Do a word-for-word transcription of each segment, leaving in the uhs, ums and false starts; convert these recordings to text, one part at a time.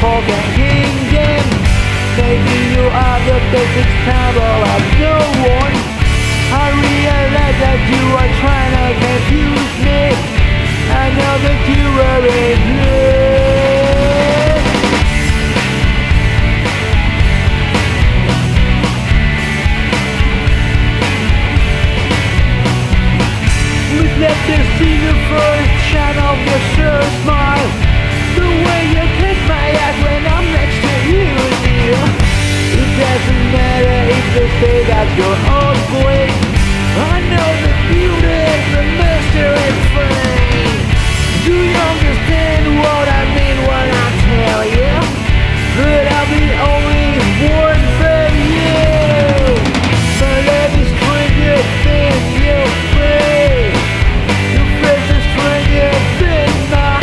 Forgetting them. Maybe you are the basic power of no one. I realize that you are trying to confuse me. I know that you are in love. We've left the season first shine of your sure smile. The way you kiss my ass when I'm next to you, dear. It doesn't matter if they say that you're old boy. I know the beauty is the mystery frame. Do you understand what I mean when I tell you that I'll be only one for you? My love is stranger than your face. Your face is stranger than my heart.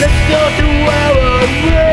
Let's go to our world.